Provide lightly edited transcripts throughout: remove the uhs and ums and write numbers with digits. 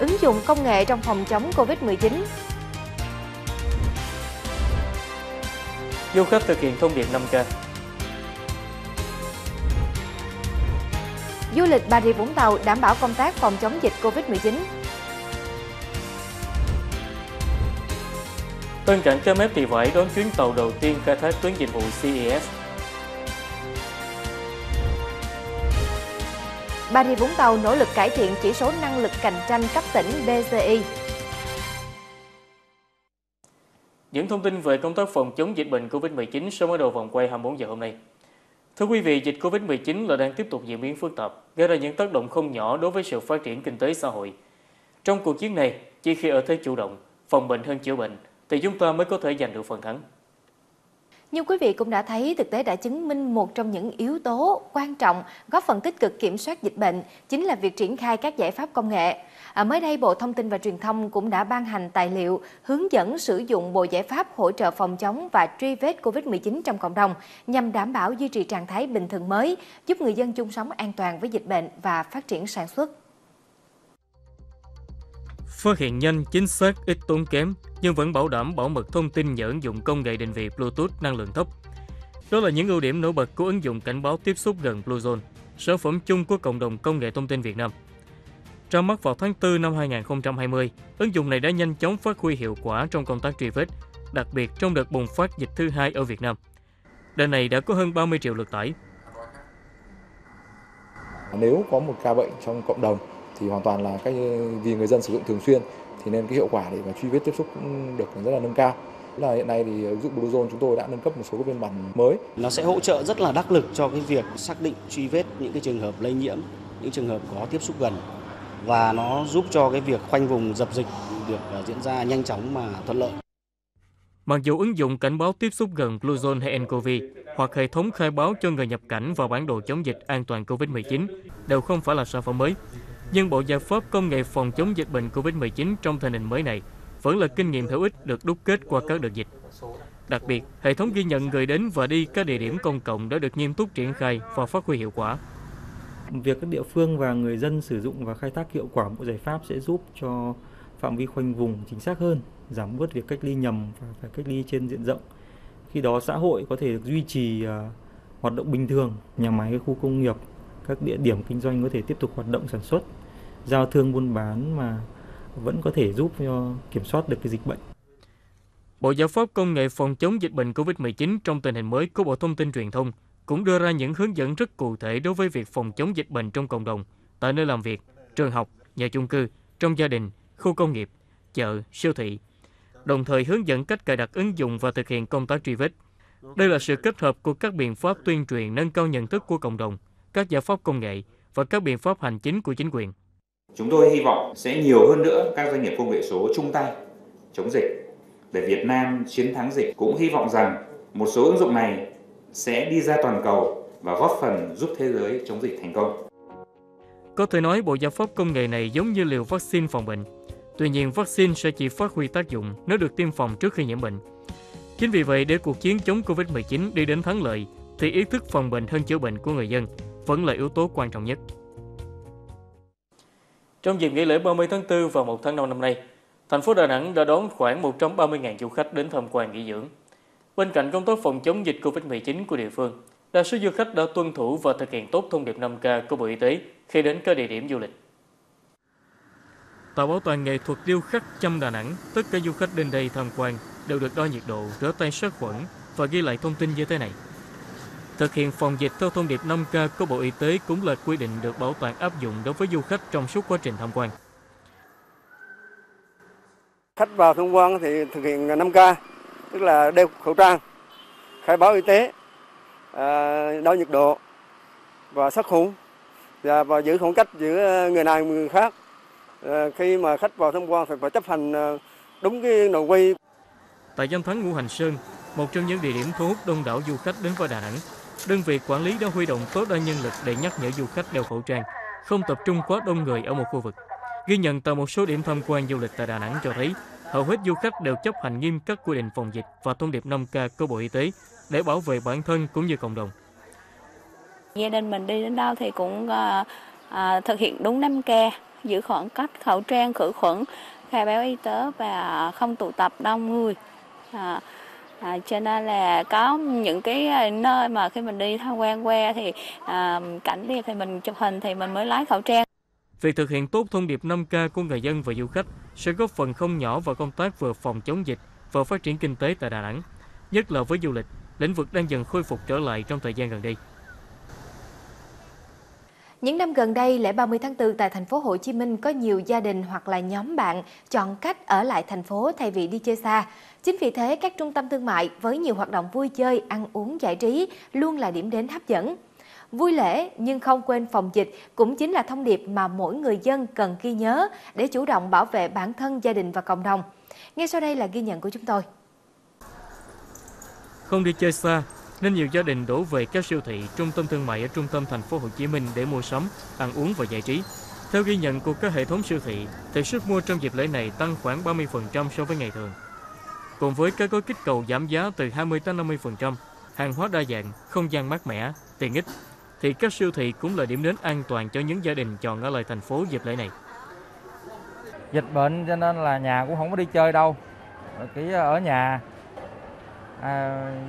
ứng dụng công nghệ trong phòng chống Covid-19. Du khách thực hiện thông điệp 5K. Du lịch Bà Rịa Vũng Tàu đảm bảo công tác phòng chống dịch Covid-19. Tân Cảng Cái Mép Thị Vải đón chuyến tàu đầu tiên khai thác tuyến dịch vụ CES. Bà Rịa Vũng Tàu nỗ lực cải thiện chỉ số năng lực cạnh tranh cấp tỉnh BCI. Những thông tin về công tác phòng chống dịch bệnh Covid-19 sẽ mở đầu vòng quay 24 giờ hôm nay. Thưa quý vị, dịch Covid-19 là đang tiếp tục diễn biến phức tạp, gây ra những tác động không nhỏ đối với sự phát triển kinh tế xã hội. Trong cuộc chiến này, chỉ khi ở thế chủ động, phòng bệnh hơn chữa bệnh, thì chúng ta mới có thể giành được phần thắng. Như quý vị cũng đã thấy, thực tế đã chứng minh một trong những yếu tố quan trọng góp phần tích cực kiểm soát dịch bệnh chính là việc triển khai các giải pháp công nghệ. Mới đây, Bộ Thông tin và Truyền thông cũng đã ban hành tài liệu hướng dẫn sử dụng bộ giải pháp hỗ trợ phòng chống và truy vết COVID-19 trong cộng đồng nhằm đảm bảo duy trì trạng thái bình thường mới, giúp người dân chung sống an toàn với dịch bệnh và phát triển sản xuất. Phát hiện nhanh, chính xác, ít tốn kém, nhưng vẫn bảo đảm bảo mật thông tin nhờ ứng dụng công nghệ định vị Bluetooth năng lượng thấp. Đó là những ưu điểm nổi bật của ứng dụng cảnh báo tiếp xúc gần Bluezone, sản phẩm chung của cộng đồng công nghệ thông tin Việt Nam. Ra mắt vào tháng 4 năm 2020, ứng dụng này đã nhanh chóng phát huy hiệu quả trong công tác truy vết, đặc biệt trong đợt bùng phát dịch thứ hai ở Việt Nam. Đợt này đã có hơn 30 triệu lượt tải. Nếu có một ca bệnh trong cộng đồng, thì hoàn toàn là vì người dân sử dụng thường xuyên thì nên cái hiệu quả để mà truy vết tiếp xúc cũng được rất là nâng cao. Là hiện nay thì ứng dụng Bluezone chúng tôi đã nâng cấp một số các phiên bản mới. Nó sẽ hỗ trợ rất là đắc lực cho cái việc xác định truy vết những cái trường hợp lây nhiễm, những trường hợp có tiếp xúc gần, và nó giúp cho cái việc khoanh vùng dập dịch được diễn ra nhanh chóng mà thuận lợi. Mặc dù ứng dụng cảnh báo tiếp xúc gần Bluezone hay ncov hoặc hệ thống khai báo cho người nhập cảnh và bản đồ chống dịch an toàn Covid-19 đều không phải là sản phẩm mới, nhưng bộ giải pháp công nghệ phòng chống dịch bệnh Covid-19 trong tình hình mới này vẫn là kinh nghiệm hữu ích được đúc kết qua các đợt dịch. Đặc biệt, hệ thống ghi nhận người đến và đi các địa điểm công cộng đã được nghiêm túc triển khai và phát huy hiệu quả. Việc các địa phương và người dân sử dụng và khai thác hiệu quả bộ giải pháp sẽ giúp cho phạm vi khoanh vùng chính xác hơn, giảm bớt việc cách ly nhầm và phải cách ly trên diện rộng. Khi đó xã hội có thể được duy trì hoạt động bình thường, nhà máy, khu công nghiệp, các địa điểm kinh doanh có thể tiếp tục hoạt động sản xuất, giao thương buôn bán mà vẫn có thể giúp kiểm soát được cái dịch bệnh. Bộ giải pháp công nghệ phòng chống dịch bệnh Covid-19 trong tình hình mới của Bộ Thông tin Truyền thông cũng đưa ra những hướng dẫn rất cụ thể đối với việc phòng chống dịch bệnh trong cộng đồng, tại nơi làm việc, trường học, nhà chung cư, trong gia đình, khu công nghiệp, chợ, siêu thị, đồng thời hướng dẫn cách cài đặt ứng dụng và thực hiện công tác truy vết. Đây là sự kết hợp của các biện pháp tuyên truyền nâng cao nhận thức của cộng đồng, các giải pháp công nghệ và các biện pháp hành chính của chính quyền. Chúng tôi hy vọng sẽ nhiều hơn nữa các doanh nghiệp công nghệ số chung tay chống dịch để Việt Nam chiến thắng dịch. Cũng hy vọng rằng một số ứng dụng này sẽ đi ra toàn cầu và góp phần giúp thế giới chống dịch thành công. Có thể nói bộ giải pháp công nghệ này giống như liều vaccine phòng bệnh. Tuy nhiên, vaccine sẽ chỉ phát huy tác dụng nếu được tiêm phòng trước khi nhiễm bệnh. Chính vì vậy, để cuộc chiến chống Covid-19 đi đến thắng lợi, thì ý thức phòng bệnh hơn chữa bệnh của người dân vẫn là yếu tố quan trọng nhất. Trong dịp nghỉ lễ 30 tháng 4 và 1 tháng 5 năm nay, thành phố Đà Nẵng đã đón khoảng 130.000 du khách đến tham quan nghỉ dưỡng. Bên cạnh công tác phòng chống dịch Covid-19 của địa phương, đa số du khách đã tuân thủ và thực hiện tốt thông điệp 5K của Bộ Y tế khi đến các địa điểm du lịch. Tại Bảo tàng nghệ thuật điêu khắc Chăm Đà Nẵng, tất cả du khách đến đây tham quan đều được đo nhiệt độ, rửa tay sát khuẩn và ghi lại thông tin như thế này. Thực hiện phòng dịch theo thông điệp 5K của Bộ Y tế cũng là quy định được bảo tàng áp dụng đối với du khách trong suốt quá trình tham quan. Khách vào tham quan thì thực hiện 5K, tức là đeo khẩu trang, khai báo y tế, đo nhiệt độ và sát khuẩn và giữ khoảng cách giữa người này và người khác. Khi mà khách vào tham quan thì phải chấp hành đúng cái nội quy. Tại danh thắng Ngũ Hành Sơn, một trong những địa điểm thu hút đông đảo du khách đến với Đà Nẵng, đơn vị quản lý đã huy động tối đa nhân lực để nhắc nhở du khách đeo khẩu trang, không tập trung quá đông người ở một khu vực. Ghi nhận tại một số điểm tham quan du lịch tại Đà Nẵng cho thấy, hầu hết du khách đều chấp hành nghiêm các quy định phòng dịch và thông điệp 5K của Bộ Y tế để bảo vệ bản thân cũng như cộng đồng. Gia đình mình đi đến đâu thì cũng thực hiện đúng 5K giữ khoảng cách, khẩu trang, khử khuẩn, khai báo y tế và không tụ tập đông người. Cho nên là có những cái nơi mà khi mình đi tham quan qua thì cảnh đẹp thì mình chụp hình thì mình mới lái khẩu trang. Việc thực hiện tốt thông điệp 5K của người dân và du khách sẽ góp phần không nhỏ vào công tác vừa phòng chống dịch và phát triển kinh tế tại Đà Nẵng, nhất là với du lịch, lĩnh vực đang dần khôi phục trở lại trong thời gian gần đây. Những năm gần đây, lễ 30 tháng 4 tại thành phố Hồ Chí Minh có nhiều gia đình hoặc là nhóm bạn chọn cách ở lại thành phố thay vì đi chơi xa. Chính vì thế, các trung tâm thương mại với nhiều hoạt động vui chơi, ăn uống, giải trí luôn là điểm đến hấp dẫn. Vui lễ nhưng không quên phòng dịch cũng chính là thông điệp mà mỗi người dân cần ghi nhớ để chủ động bảo vệ bản thân, gia đình và cộng đồng. Ngay sau đây là ghi nhận của chúng tôi. Không đi chơi xa nên nhiều gia đình đổ về các siêu thị, trung tâm thương mại ở trung tâm thành phố Hồ Chí Minh để mua sắm, ăn uống và giải trí. Theo ghi nhận của các hệ thống siêu thị, thì sức mua trong dịp lễ này tăng khoảng 30% so với ngày thường. Cùng với các gói kích cầu giảm giá từ 20-50%, hàng hóa đa dạng, không gian mát mẻ, tiện ích, thì các siêu thị cũng là điểm đến an toàn cho những gia đình chọn ở lại thành phố dịp lễ này. Dịch bệnh cho nên là nhà cũng không có đi chơi đâu, chỉ ở nhà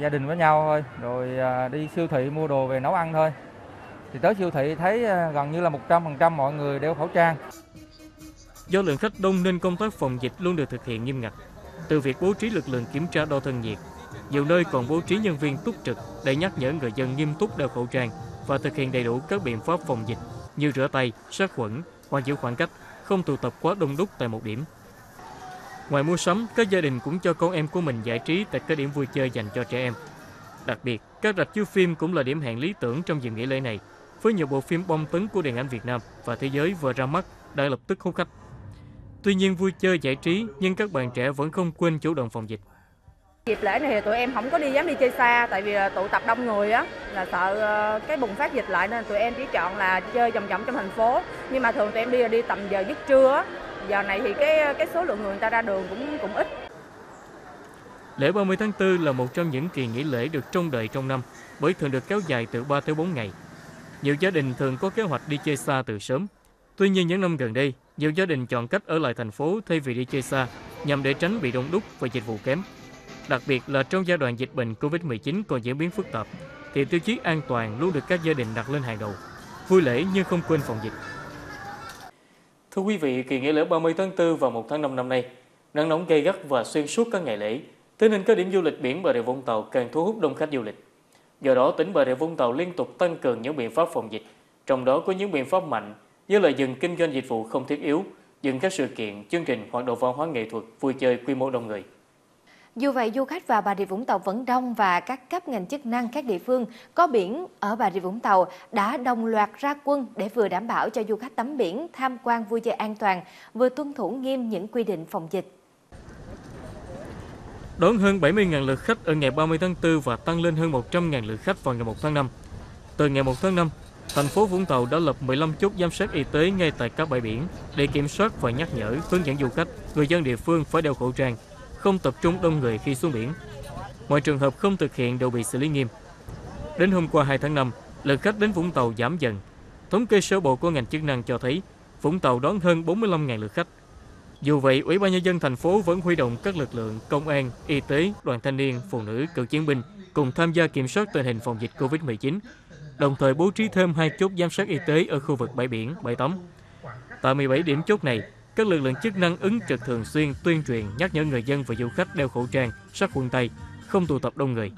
gia đình với nhau thôi, rồi đi siêu thị mua đồ về nấu ăn thôi. Thì tới siêu thị thấy gần như là 100% mọi người đeo khẩu trang. Do lượng khách đông nên công tác phòng dịch luôn được thực hiện nghiêm ngặt. Từ việc bố trí lực lượng kiểm tra đo thân nhiệt, nhiều nơi còn bố trí nhân viên túc trực để nhắc nhở người dân nghiêm túc đeo khẩu trang và thực hiện đầy đủ các biện pháp phòng dịch như rửa tay, sát khuẩn, hoặc giữ khoảng cách, không tụ tập quá đông đúc tại một điểm. Ngoài mua sắm, các gia đình cũng cho con em của mình giải trí tại các điểm vui chơi dành cho trẻ em. Đặc biệt, các rạp chiếu phim cũng là điểm hẹn lý tưởng trong dịp nghỉ lễ này, với nhiều bộ phim bom tấn của điện ảnh Việt Nam và thế giới vừa ra mắt đã lập tức hút khách. Tuy nhiên, vui chơi giải trí nhưng các bạn trẻ vẫn không quên chủ động phòng dịch. Dịp lễ này thì tụi em không có dám đi chơi xa, tại vì tụ tập đông người á, là sợ cái bùng phát dịch lại nên tụi em chỉ chọn là chơi vòng vòng trong thành phố. Nhưng mà thường tụi em đi là đi tầm giờ giấc trưa á. Giờ này thì cái số lượng người ta ra đường cũng ít. Lễ 30 tháng 4 là một trong những kỳ nghỉ lễ được trông đợi trong năm, bởi thường được kéo dài từ 3 tới 4 ngày. Nhiều gia đình thường có kế hoạch đi chơi xa từ sớm. Tuy nhiên những năm gần đây, nhiều gia đình chọn cách ở lại thành phố thay vì đi chơi xa, nhằm để tránh bị đông đúc và dịch vụ kém. Đặc biệt là trong giai đoạn dịch bệnh Covid-19 còn diễn biến phức tạp, thì tiêu chí an toàn luôn được các gia đình đặt lên hàng đầu. Vui lễ nhưng không quên phòng dịch. Thưa quý vị, kỳ nghỉ lễ 30 tháng 4 và 1 tháng 5 năm nay, nắng nóng gay gắt và xuyên suốt các ngày lễ, thế nên các điểm du lịch biển Bà Rịa Vũng Tàu càng thu hút đông khách du lịch. Do đó, tỉnh Bà Rịa Vũng Tàu liên tục tăng cường những biện pháp phòng dịch, trong đó có những biện pháp mạnh như là dừng kinh doanh dịch vụ không thiết yếu, dừng các sự kiện, chương trình hoạt động văn hóa nghệ thuật, vui chơi quy mô đông người. Dù vậy, du khách vào Bà Rịa Vũng Tàu vẫn đông và các cấp ngành chức năng các địa phương có biển ở Bà Rịa Vũng Tàu đã đồng loạt ra quân để vừa đảm bảo cho du khách tắm biển, tham quan vui chơi an toàn, vừa tuân thủ nghiêm những quy định phòng dịch. Đón hơn 70.000 lượt khách ở ngày 30 tháng 4 và tăng lên hơn 100.000 lượt khách vào ngày 1 tháng 5. Từ ngày 1 tháng 5, thành phố Vũng Tàu đã lập 15 chốt giám sát y tế ngay tại các bãi biển để kiểm soát và nhắc nhở, hướng dẫn du khách, người dân địa phương phải đeo khẩu trang, không tập trung đông người khi xuống biển. Mọi trường hợp không thực hiện đều bị xử lý nghiêm. Đến hôm qua 2 tháng 5, lượt khách đến Vũng Tàu giảm dần. Thống kê sơ bộ của ngành chức năng cho thấy Vũng Tàu đón hơn 45.000 lượt khách. Dù vậy, Ủy ban Nhân dân thành phố vẫn huy động các lực lượng công an, y tế, đoàn thanh niên, phụ nữ, cựu chiến binh cùng tham gia kiểm soát tình hình phòng dịch Covid-19, đồng thời bố trí thêm 2 chốt giám sát y tế ở khu vực bãi biển, bãi tắm. Tại 17 điểm chốt này, các lực lượng chức năng ứng trực thường xuyên tuyên truyền nhắc nhở người dân và du khách đeo khẩu trang, sát khuẩn tay, không tụ tập đông người.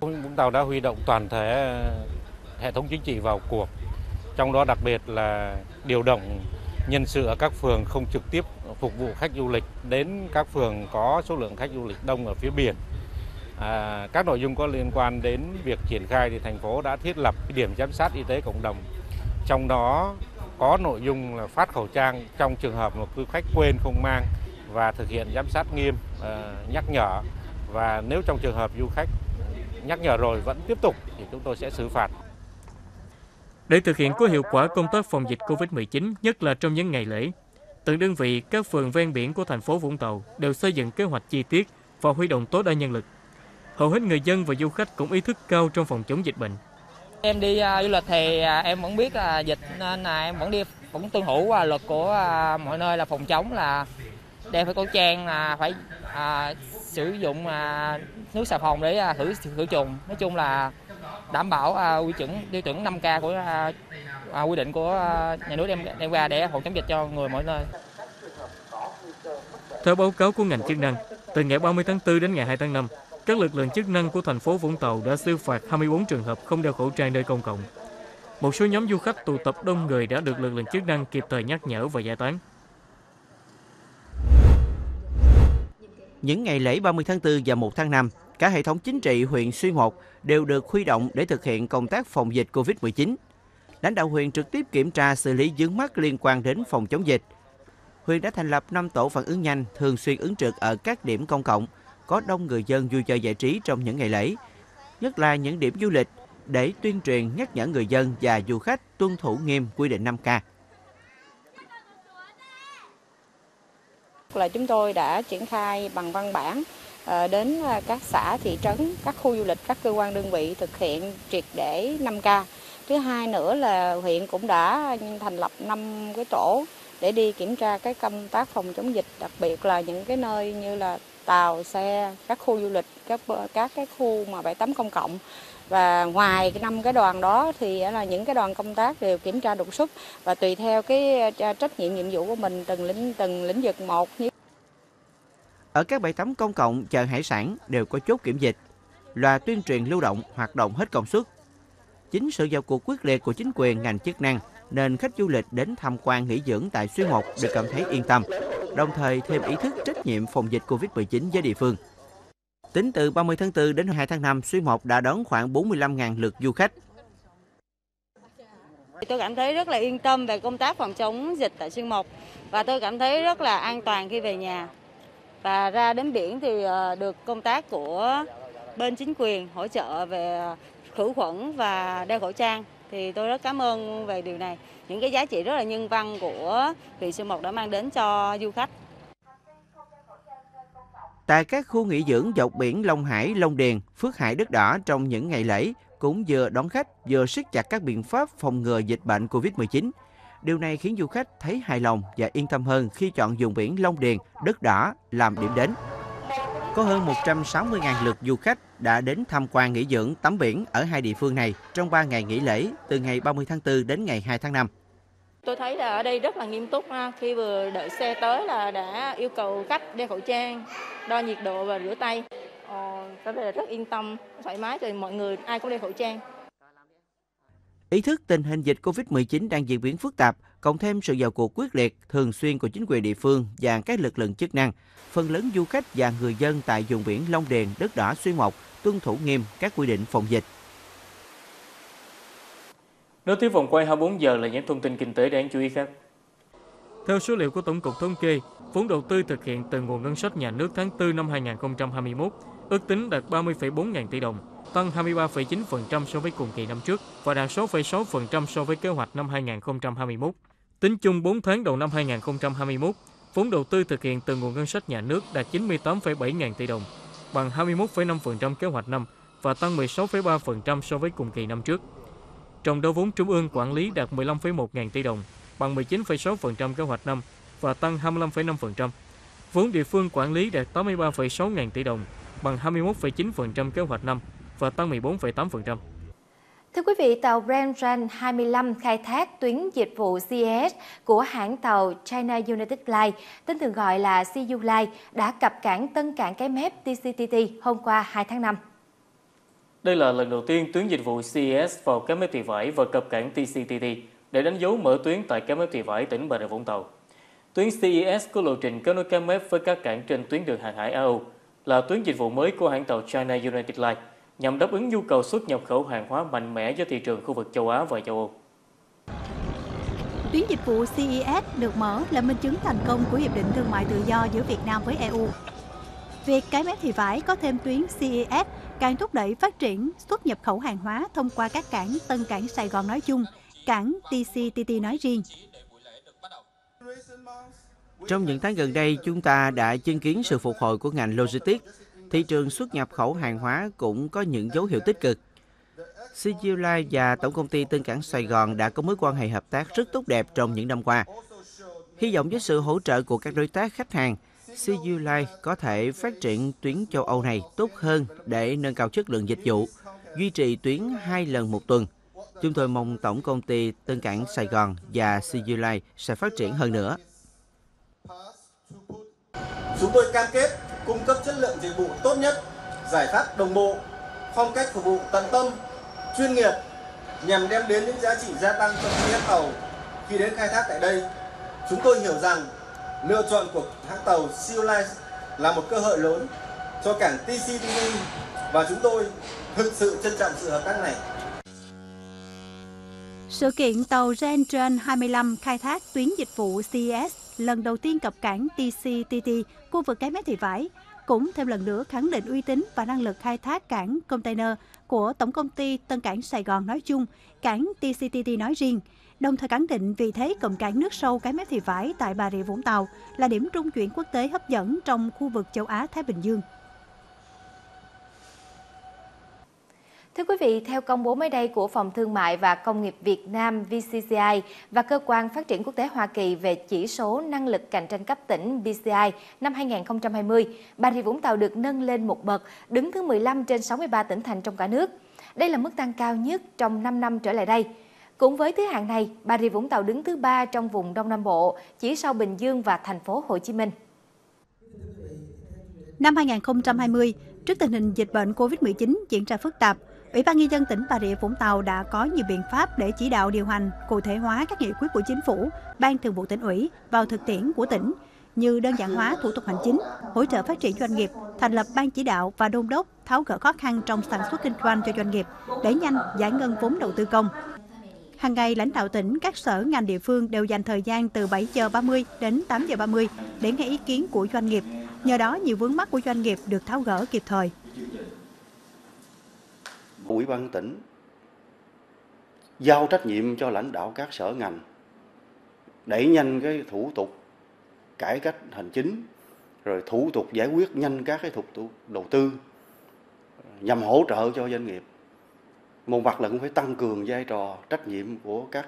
Vũng Tàu đã huy động toàn thể hệ thống chính trị vào cuộc, trong đó đặc biệt là điều động nhân sự ở các phường không trực tiếp phục vụ khách du lịch đến các phường có số lượng khách du lịch đông ở phía biển. Các nội dung có liên quan đến việc triển khai thì thành phố đã thiết lập điểm giám sát y tế cộng đồng, trong đó có nội dung là phát khẩu trang trong trường hợp một du khách quên không mang và thực hiện giám sát nghiêm, nhắc nhở, và nếu trong trường hợp du khách nhắc nhở rồi vẫn tiếp tục thì chúng tôi sẽ xử phạt. Để thực hiện có hiệu quả công tác phòng dịch Covid-19, nhất là trong những ngày lễ, từng đơn vị, các phường ven biển của thành phố Vũng Tàu đều xây dựng kế hoạch chi tiết và huy động tối đa nhân lực. Hầu hết người dân và du khách cũng ý thức cao trong phòng chống dịch bệnh. Em đi du lịch thì em vẫn biết là dịch nên là em vẫn tuân thủ luật của mọi nơi là phòng chống, là đeo phải khẩu trang, là phải sử dụng nước xà phòng để khử trùng. Nói chung là đảm bảo tiêu chuẩn 5K của quy định của nhà nước đem ra để phòng chống dịch cho người mọi nơi. Theo báo cáo của ngành chức năng, từ ngày 30 tháng 4 đến ngày 2 tháng 5, các lực lượng chức năng của thành phố Vũng Tàu đã xử phạt 24 trường hợp không đeo khẩu trang nơi công cộng. Một số nhóm du khách tụ tập đông người đã được lực lượng chức năng kịp thời nhắc nhở và giải tán. Những ngày lễ 30 tháng 4 và 1 tháng 5, cả hệ thống chính trị huyện Xuyên Mộc đều được huy động để thực hiện công tác phòng dịch COVID-19. Lãnh đạo huyện trực tiếp kiểm tra xử lý vướng mắc liên quan đến phòng chống dịch. Huyện đã thành lập 5 tổ phản ứng nhanh thường xuyên ứng trực ở các điểm công cộng có đông người dân vui chơi giải trí trong những ngày lễ, nhất là những điểm du lịch, để tuyên truyền nhắc nhở người dân và du khách tuân thủ nghiêm quy định 5K. Là chúng tôi đã triển khai bằng văn bản đến các xã, thị trấn, các khu du lịch, các cơ quan đơn vị thực hiện triệt để 5K. Thứ hai nữa là huyện cũng đã thành lập 5 cái tổ để đi kiểm tra cái công tác phòng chống dịch, đặc biệt là những cái nơi như là tàu, xe, các khu du lịch, các cái khu mà bãi tắm công cộng. Và ngoài 5 cái đoàn đó thì là những cái đoàn công tác đều kiểm tra đột xuất và tùy theo cái trách nhiệm nhiệm vụ của mình từng lĩnh vực một. Ở các bãi tắm công cộng, chợ hải sản đều có chốt kiểm dịch, loa tuyên truyền lưu động hoạt động hết công suất. Chính sự vào cuộc quyết liệt của chính quyền ngành chức năng nên khách du lịch đến tham quan nghỉ dưỡng tại Xuyên Mộc được cảm thấy yên tâm, đồng thời thêm ý thức trách nhiệm phòng dịch COVID-19 với địa phương. Tính từ 30 tháng 4 đến 2 tháng 5, Xuyên Mộc đã đón khoảng 45.000 lượt du khách. Tôi cảm thấy rất là yên tâm về công tác phòng chống dịch tại Xuyên Mộc và tôi cảm thấy rất là an toàn khi về nhà. Và ra đến biển thì được công tác của bên chính quyền hỗ trợ về khử khuẩn và đeo khẩu trang. Thì tôi rất cảm ơn về điều này, những cái giá trị rất là nhân văn của huyện Xuyên Mộc đã mang đến cho du khách. Tại các khu nghỉ dưỡng dọc biển Long Hải, Long Điền, Phước Hải, Đất Đỏ trong những ngày lễ cũng vừa đón khách vừa siết chặt các biện pháp phòng ngừa dịch bệnh COVID-19. Điều này khiến du khách thấy hài lòng và yên tâm hơn khi chọn vùng biển Long Điền, Đất Đỏ làm điểm đến. Có hơn 160.000 lượt du khách đã đến tham quan nghỉ dưỡng tắm biển ở hai địa phương này trong 3 ngày nghỉ lễ từ ngày 30 tháng 4 đến ngày 2 tháng 5. Tôi thấy là ở đây rất là nghiêm túc, khi vừa đợi xe tới là đã yêu cầu khách đeo khẩu trang, đo nhiệt độ và rửa tay. Tôi thấy là rất yên tâm, thoải mái rồi mọi người ai cũng đeo khẩu trang. Ý thức tình hình dịch COVID-19 đang diễn biến phức tạp, cộng thêm sự vào cuộc quyết liệt thường xuyên của chính quyền địa phương và các lực lượng chức năng, phần lớn du khách và người dân tại vùng biển Long Điền, Đất Đỏ, Xuyên Mộc tuân thủ nghiêm các quy định phòng dịch. Nối tiếp vòng quay 24 giờ là những thông tin kinh tế đáng chú ý khác. Theo số liệu của Tổng cục Thống kê, vốn đầu tư thực hiện từ nguồn ngân sách nhà nước tháng 4 năm 2021 ước tính đạt 30,4 ngàn tỷ đồng, tăng 23,9% so với cùng kỳ năm trước và đạt 6,6% so với kế hoạch năm 2021. Tính chung 4 tháng đầu năm 2021, vốn đầu tư thực hiện từ nguồn ngân sách nhà nước đạt 98,7 ngàn tỷ đồng, bằng 21,5% kế hoạch năm và tăng 16,3% so với cùng kỳ năm trước. Trong đó vốn trung ương quản lý đạt 15,1 ngàn tỷ đồng, bằng 19,6% kế hoạch năm và tăng 25,5%. Vốn địa phương quản lý đạt 83,6 ngàn tỷ đồng, bằng 21,9% kế hoạch năm và tăng 14,8%. Thưa quý vị, tàu Grand Run 25 khai thác tuyến dịch vụ CES của hãng tàu China United Line, tên thường gọi là CU Light, đã cập cảng Tân Cảng Cái Mép TCTT hôm qua 2 tháng 5. Đây là lần đầu tiên tuyến dịch vụ CES vào Cái Mép Thị Vải và cập cảng TCTT để đánh dấu mở tuyến tại Cái Mép Thị Vải, tỉnh Bà Rịa Vũng Tàu. Tuyến CES có lộ trình kết nối Cái Mép với các cảng trên tuyến đường hàng hải Á-Âu, là tuyến dịch vụ mới của hãng tàu China United Line, nhằm đáp ứng nhu cầu xuất nhập khẩu hàng hóa mạnh mẽ do thị trường khu vực châu Á và châu Âu. Tuyến dịch vụ CES được mở là minh chứng thành công của Hiệp định Thương mại Tự do giữa Việt Nam với EU. Việc Cái Mép Thị Vải có thêm tuyến CES càng thúc đẩy phát triển xuất nhập khẩu hàng hóa thông qua các cảng Tân Cảng Sài Gòn nói chung, cảng TCTT nói riêng. Trong những tháng gần đây, chúng ta đã chứng kiến sự phục hồi của ngành logistics. Thị trường xuất nhập khẩu hàng hóa cũng có những dấu hiệu tích cực. CU Light và Tổng công ty Tân Cảng Sài Gòn đã có mối quan hệ hợp tác rất tốt đẹp trong những năm qua. Hy vọng với sự hỗ trợ của các đối tác khách hàng, CU Light có thể phát triển tuyến châu Âu này tốt hơn để nâng cao chất lượng dịch vụ, duy trì tuyến 2 lần một tuần. Chúng tôi mong Tổng công ty Tân Cảng Sài Gòn và CU Light sẽ phát triển hơn nữa. Chúng tôi cam kết cung cấp chất lượng dịch vụ tốt nhất, giải pháp đồng bộ, phong cách phục vụ tận tâm, chuyên nghiệp nhằm đem đến những giá trị gia tăng cho các hãng tàu khi đến khai thác tại đây. Chúng tôi hiểu rằng lựa chọn của hãng tàu CU Light là một cơ hội lớn cho cảng TCTT và chúng tôi thực sự trân trọng sự hợp tác này. Sự kiện tàu Gen 225 khai thác tuyến dịch vụ CES lần đầu tiên cập cảng TCTT, khu vực Cái Mép Thị Vải, cũng thêm lần nữa khẳng định uy tín và năng lực khai thác cảng container của Tổng công ty Tân Cảng Sài Gòn nói chung, cảng TCTT nói riêng, đồng thời khẳng định vị thế cụm cảng nước sâu Cái Mép Thị Vải tại Bà Rịa Vũng Tàu là điểm trung chuyển quốc tế hấp dẫn trong khu vực châu Á-Thái Bình Dương. Thưa quý vị, theo công bố mới đây của Phòng Thương mại và Công nghiệp Việt Nam VCCI và Cơ quan Phát triển Quốc tế Hoa Kỳ về chỉ số năng lực cạnh tranh cấp tỉnh BCI năm 2020, Bà Rịa Vũng Tàu được nâng lên một bậc, đứng thứ 15 trên 63 tỉnh thành trong cả nước. Đây là mức tăng cao nhất trong 5 năm trở lại đây. Cũng với thứ hạng này, Bà Rịa Vũng Tàu đứng thứ 3 trong vùng Đông Nam Bộ, chỉ sau Bình Dương và thành phố Hồ Chí Minh. Năm 2020, trước tình hình dịch bệnh COVID-19 diễn ra phức tạp, Ủy ban Nhân dân tỉnh Bà Rịa Vũng Tàu đã có nhiều biện pháp để chỉ đạo điều hành, cụ thể hóa các nghị quyết của Chính phủ, Ban Thường vụ Tỉnh ủy vào thực tiễn của tỉnh, như đơn giản hóa thủ tục hành chính, hỗ trợ phát triển doanh nghiệp, thành lập ban chỉ đạo và đôn đốc tháo gỡ khó khăn trong sản xuất kinh doanh cho doanh nghiệp, đẩy nhanh giải ngân vốn đầu tư công. Hàng ngày, lãnh đạo tỉnh, các sở ngành địa phương đều dành thời gian từ 7 giờ 30 đến 8 giờ 30 để nghe ý kiến của doanh nghiệp. Nhờ đó, nhiều vướng mắc của doanh nghiệp được tháo gỡ kịp thời. Ủy ban tỉnh giao trách nhiệm cho lãnh đạo các sở ngành đẩy nhanh cái thủ tục cải cách hành chính, rồi thủ tục giải quyết nhanh các cái thủ tục đầu tư nhằm hỗ trợ cho doanh nghiệp. Một mặt là cũng phải tăng cường vai trò trách nhiệm của các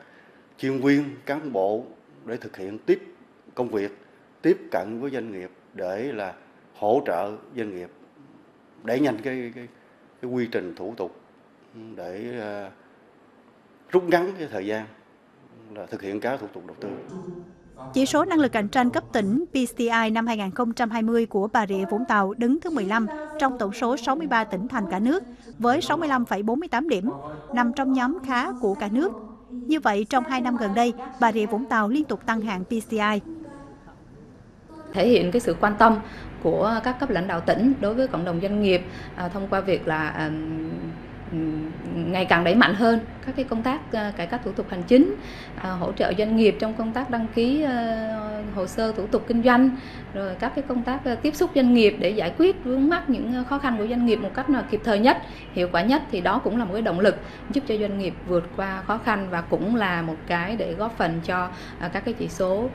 chuyên viên, cán bộ để thực hiện tiếp công việc, tiếp cận với doanh nghiệp để là hỗ trợ doanh nghiệp đẩy nhanh cái quy trình thủ tục để rút ngắn cái thời gian là thực hiện các thủ tục đầu tư. Chỉ số năng lực cạnh tranh cấp tỉnh PCI năm 2020 của Bà Rịa Vũng Tàu đứng thứ 15 trong tổng số 63 tỉnh thành cả nước với 65,48 điểm, nằm trong nhóm khá của cả nước. Như vậy, trong 2 năm gần đây, Bà Rịa Vũng Tàu liên tục tăng hạng PCI. Thể hiện cái sự quan tâm của các cấp lãnh đạo tỉnh đối với cộng đồng doanh nghiệp thông qua việc là ngày càng đẩy mạnh hơn các cái công tác cải cách thủ tục hành chính, hỗ trợ doanh nghiệp trong công tác đăng ký hồ sơ thủ tục kinh doanh, rồi các cái công tác tiếp xúc doanh nghiệp để giải quyết vướng mắc những khó khăn của doanh nghiệp một cách kịp thời nhất, hiệu quả nhất, thì đó cũng là một cái động lực giúp cho doanh nghiệp vượt qua khó khăn và cũng là một cái để góp phần cho các cái chỉ số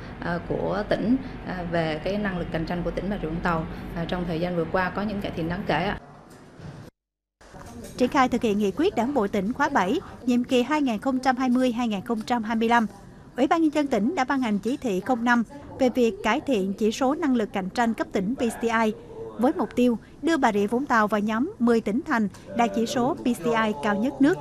của tỉnh về cái năng lực cạnh tranh của tỉnh Bà Rịa Vũng Tàu trong thời gian vừa qua có những cải thiện đáng kể ạ. Triển khai thực hiện nghị quyết Đảng bộ tỉnh khóa 7, nhiệm kỳ 2020-2025, Ủy ban Nhân dân tỉnh đã ban hành chỉ thị 05 về việc cải thiện chỉ số năng lực cạnh tranh cấp tỉnh PCI, với mục tiêu đưa Bà Rịa Vũng Tàu vào nhóm 10 tỉnh thành đạt chỉ số PCI cao nhất nước.